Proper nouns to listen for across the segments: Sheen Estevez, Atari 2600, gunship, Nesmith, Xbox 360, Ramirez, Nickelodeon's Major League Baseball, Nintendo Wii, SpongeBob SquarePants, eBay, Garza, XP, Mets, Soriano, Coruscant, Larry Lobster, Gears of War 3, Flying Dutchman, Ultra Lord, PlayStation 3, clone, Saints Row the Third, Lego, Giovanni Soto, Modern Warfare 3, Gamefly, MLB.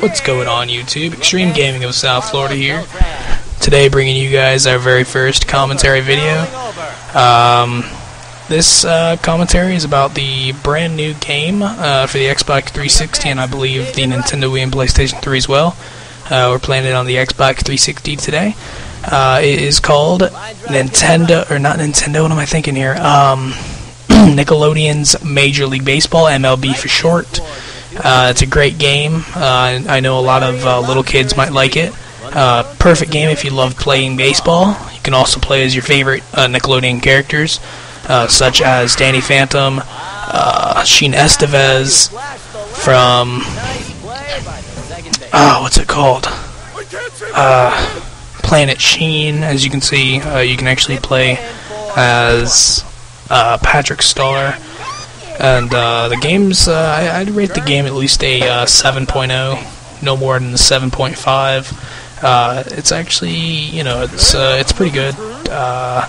What's going on, YouTube? Extreme Gaming of South Florida here. Today bringing you guys our very first commentary video. This commentary is about the brand new game for the Xbox 360 and I believe the Nintendo Wii and PlayStation 3 as well. We're playing it on the Xbox 360 today. It is called Nickelodeon's Major League Baseball, MLB for short. It's a great game. I know a lot of little kids might like it. Perfect game if you love playing baseball. You can also play as your favorite Nickelodeon characters, such as Danny Phantom, Sheen Estevez from... what's it called? Planet Sheen. As you can see, you can actually play as Patrick Star. And the game's, I'd rate the game at least a 7.0, no more than a 7.5. It's actually, it's pretty good. But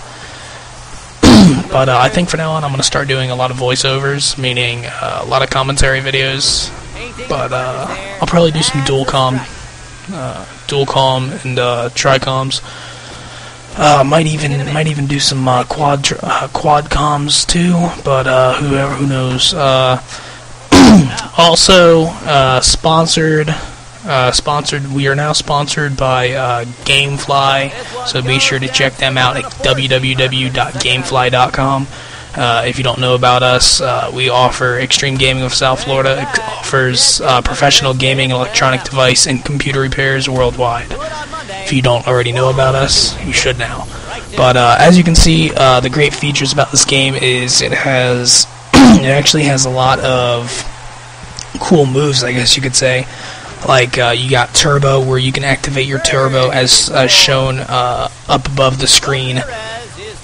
I think for now on I'm going to start doing a lot of voiceovers, meaning a lot of commentary videos. But I'll probably do some dual com and tri-coms. Might even do some quad comms too, but who knows. Also we are now sponsored by Gamefly, so be sure to check them out at www.gamefly.com. If you don't know about us, we offer Extreme Gaming of South Florida. It offers professional gaming, electronic device, and computer repairs worldwide. If you don't already know about us, you should now. But as you can see, the great features about this game is it actually has a lot of cool moves, I guess you could say. Like you got turbo, where you can activate your turbo as shown up above the screen.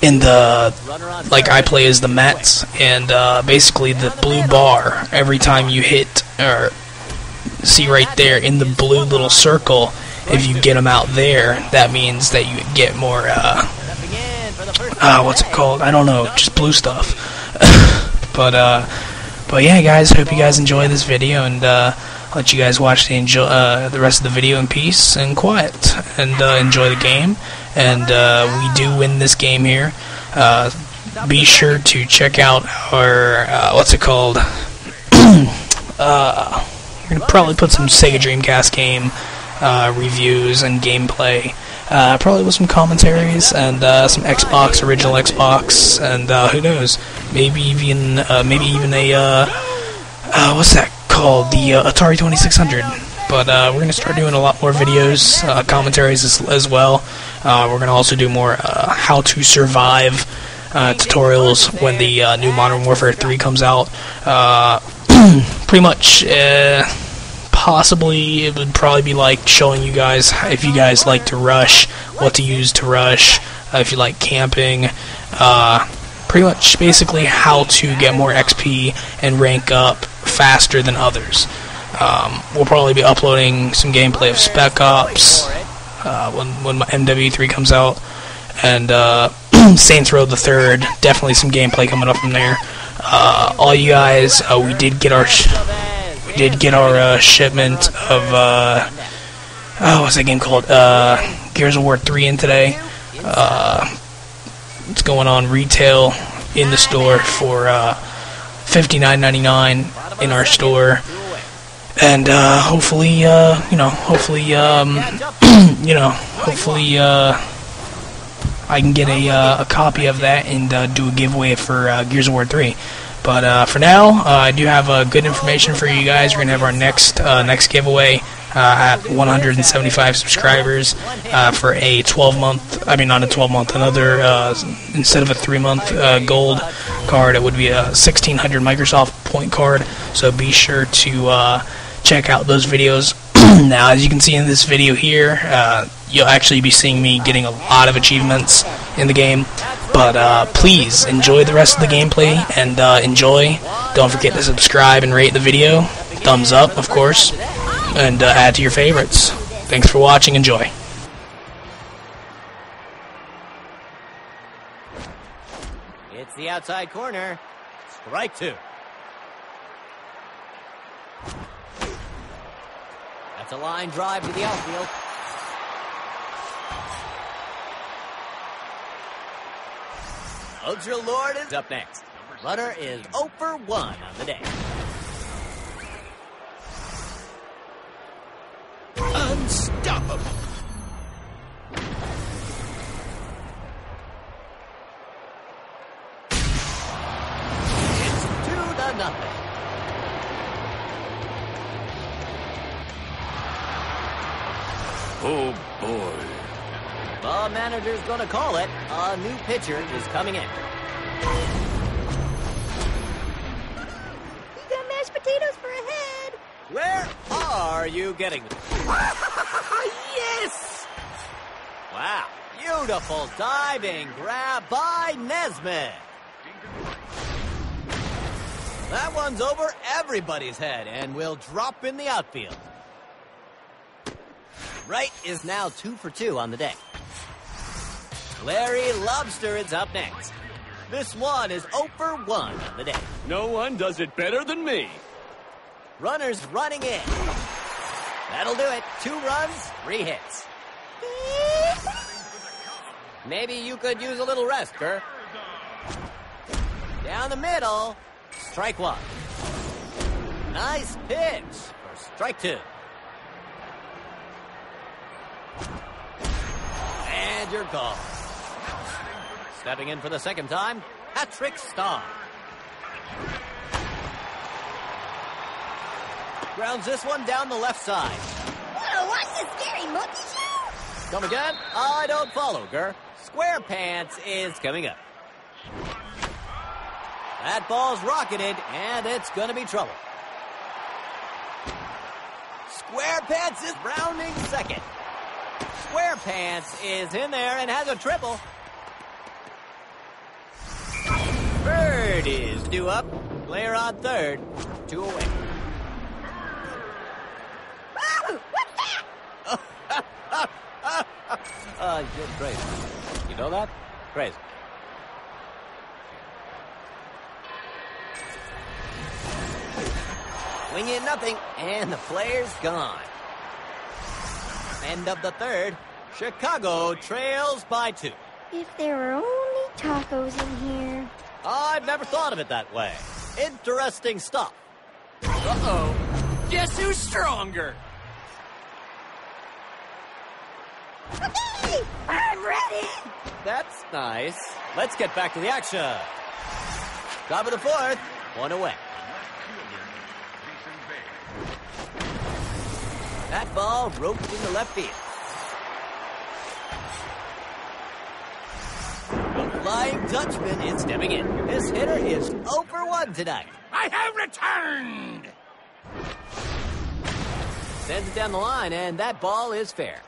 I play as the Mets, and basically the blue bar, every time you hit, or see right there in the blue little circle, if you get them out there, that means that you get more, what's it called? I don't know, just blue stuff. But yeah, guys, hope you guys enjoy this video, and let you guys watch the rest of the video in peace and quiet, and enjoy the game. And we do win this game here. Be sure to check out our what's it called? We're gonna probably put some Sega Dreamcast game reviews and gameplay, probably with some commentaries and some Xbox, original Xbox, and who knows, maybe even a what's that called? The Atari 2600. But we're going to start doing a lot more videos, commentaries as well. We're going to also do more how to survive tutorials when the new Modern Warfare 3 comes out. Pretty much, possibly, it would probably be like showing you guys, if you guys like to rush, what to use to rush, if you like camping, pretty much basically how to get more XP and rank up faster than others. We'll probably be uploading some gameplay of Spec Ops when my MW3 comes out, and Saints Row the Third. Definitely some gameplay coming up from there. All you guys, we did get our shipment of what's that game called? Gears of War 3 in today. It's going on retail in the store for $59.99 in our store. And hopefully, I can get a copy of that and do a giveaway for Gears of War 3. But for now, I do have good information for you guys. We're gonna have our next giveaway at 175 subscribers for a 12-month. I mean, not a 12-month. Another instead of a 3-month gold card, it would be a 1600 Microsoft point card. So be sure to check out those videos. Now, as you can see in this video here, you'll actually be seeing me getting a lot of achievements in the game. But please enjoy the rest of the gameplay, and enjoy. Don't forget to subscribe and rate the video. Thumbs up, of course, and add to your favorites. Thanks for watching. Enjoy. It's the outside corner. Strike two. It's a line drive to the outfield. Ultra Lord is up next. Runner is 0 for 1 on the day. Unstoppable! It's 2-0. Oh, boy. The manager's gonna call it. A new pitcher is coming in. You got mashed potatoes for a head. Where are you getting them? Yes! Wow. Beautiful diving grab by Nesmith. That one's over everybody's head and will drop in the outfield. Wright is now 2 for 2 on the day. Larry Lobster is up next. This one is 0 for 1 on the day. No one does it better than me. Runners running in. That'll do it. 2 runs, 3 hits. Maybe you could use a little rest, Kerr. Down the middle. Strike one. Nice pitch for strike two. And you're gone. Stepping in for the second time, Patrick Star. Grounds this one down the left side. Wanna watch the scary monkey show? Come again? I don't follow, girl. SquarePants is coming up. That ball's rocketed, and it's gonna be trouble. SquarePants is rounding second. SquarePants is in there and has a triple. Bird is due up. Player on third. 2 away. What's that? You're crazy. You know that? Crazy. Swing in nothing, and the player's gone. End of the third, Chicago trails by 2. If there were only tacos in here. I've never thought of it that way. Interesting stuff. Uh-oh. Guess who's stronger? Okay, I'm ready. That's nice. Let's get back to the action. Top of the fourth, 1 away. That ball roped in the left field. The Flying Dutchman is stepping in. This hitter is 0 for 1 tonight. I have returned! Sends it down the line, and that ball is fair.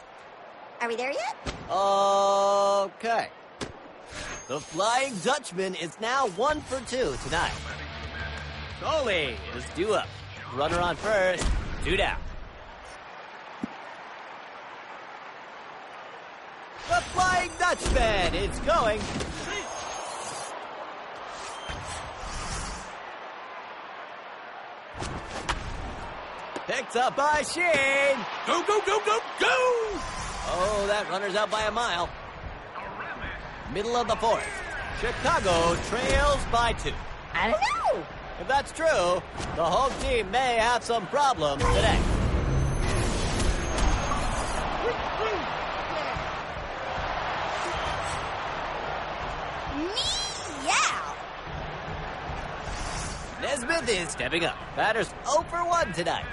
Are we there yet? Okay. The Flying Dutchman is now 1 for 2 tonight. Goalie is due up. Runner on first, 2 down. The Flying Dutchman, it's going. Picked up by Sheen. Go, go, go, go, go! Oh, that runner's out by a mile. Middle of the fourth. Chicago trails by 2. I don't know. If that's true, the home team may have some problems today. Meow! Nesmith is stepping up. Batter's 0 for 1 tonight.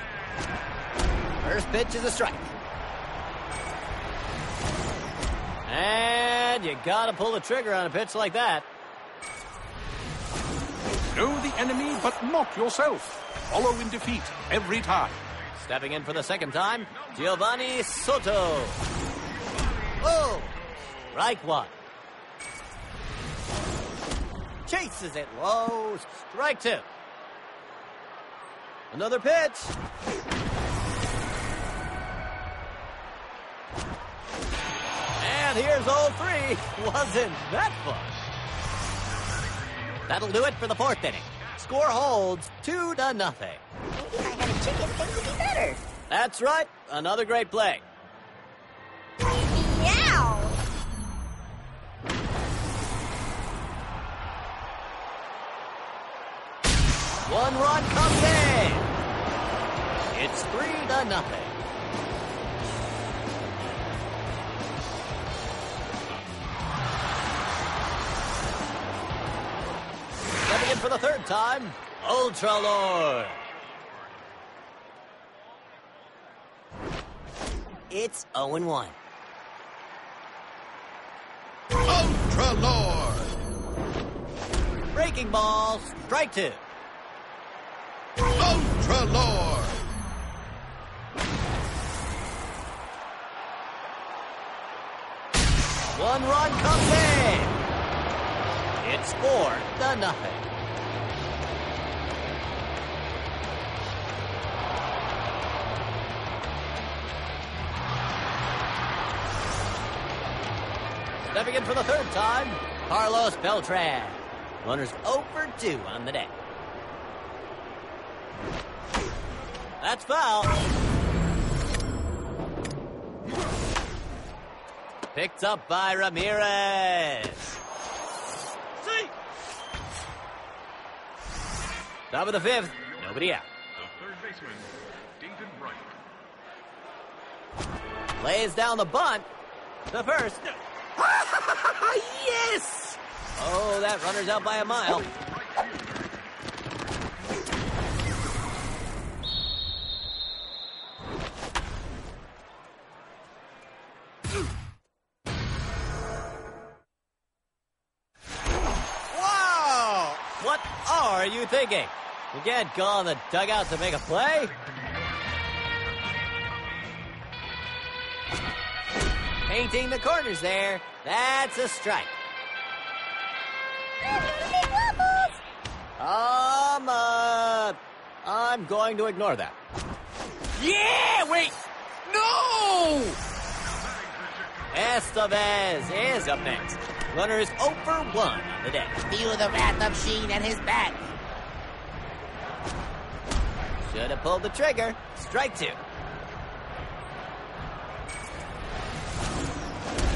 First pitch is a strike. And you gotta pull the trigger on a pitch like that. Know the enemy, but not yourself. Follow in defeat every time. Stepping in for the second time, Giovanni Soto. Oh! Strike one. Chases it low. Strike two. Another pitch. And here's 0-3. Wasn't that fun? That'll do it for the fourth inning. Score holds 2-0. Maybe if I had a chicken, things would be better. That's right. Another great play. Meow! One run comes in. It's 3-0. Coming in for the third time, Ultra Lord. It's 0-1. Ultra Lord. Breaking ball, strike two. Ultra Lord. One run comes in. It's 4-0. Stepping in for the third time, Carlos Beltran. Runners 0 for 2 on the day. That's foul. Picked up by Ramirez. See. Top of the fifth, nobody out. The third baseman, David Wright. Lays down the bunt. The first. Yes! Oh, that runner's out by a mile. Wow! What are you thinking? You can't go on the dugout to make a play? Painting the corners there. That's a strike. I'm going to ignore that. Yeah, wait. No! Estevez is up next. Runner is 0 for 1 on the day. Feel the wrath of Sheen and his bat. Should have pulled the trigger. Strike two.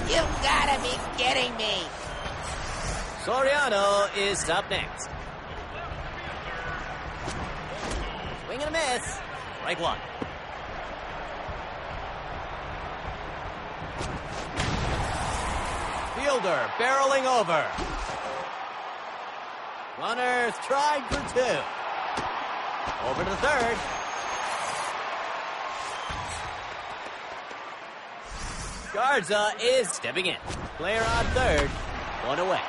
You gotta be kidding me! Soriano is up next. Swing and a miss. Strike one. Fielder barreling over. Runners tried for two. Over to the third. Garza is stepping in. Player on third, one away.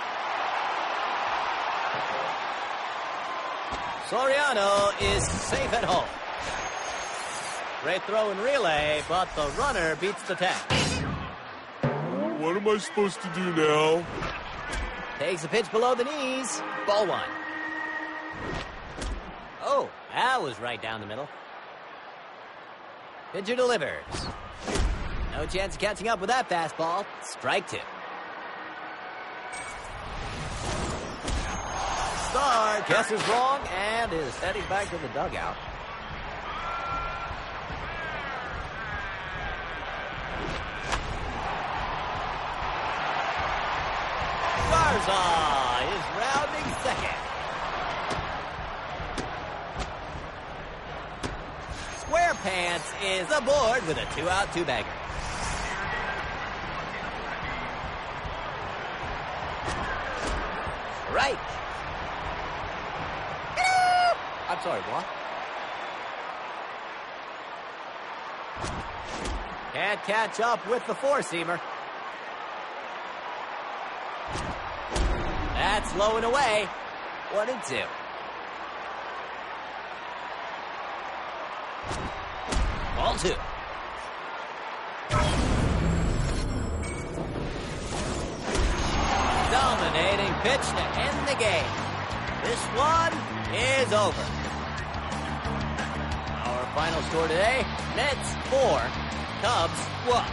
Soriano is safe at home. Great throw and relay, but the runner beats the tag. What am I supposed to do now? Takes a pitch below the knees. Ball one. Oh, that was right down the middle. Pitcher delivers. No chance of catching up with that fastball. Strike two. Star guesses wrong and is heading back to the dugout. Garza is rounding second. SquarePants is aboard with a two-out, two-bagger. Right. I'm sorry, what? Can't catch up with the four-seamer. That's low and away. 1-2. Ball two. Dominating pitch to end the game. This one is over. Our final score today, Mets 4, Cubs 1.